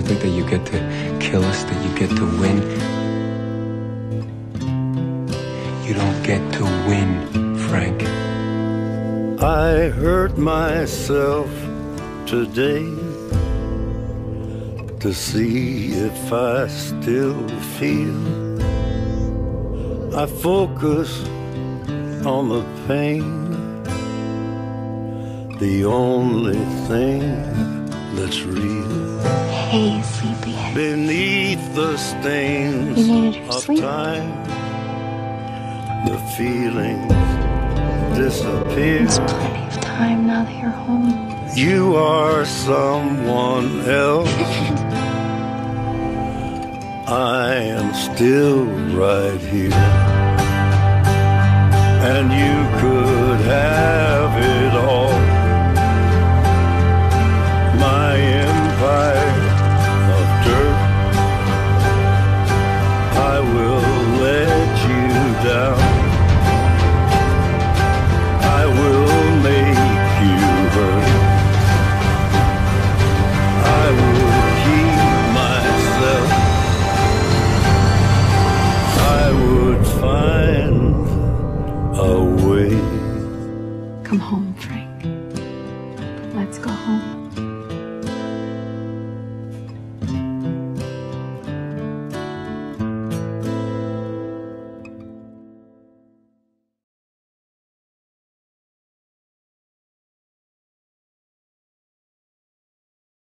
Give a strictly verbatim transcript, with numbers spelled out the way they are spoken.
still think that you get to kill us, that you get to win. You don't get to win, Frank. I hurt myself today to see if I still feel. I focus on the pain, the only thing that's real. Hey, sleepyhead. Beneath the stains you needed your of sleep. Time, the feelings disappear. There's plenty of time now that you're home. You are someone else. I am still right here. And you could have it all. My empire of dirt, I will let you down. I will make you hurt. I will keep myself. I would find a way. Come home.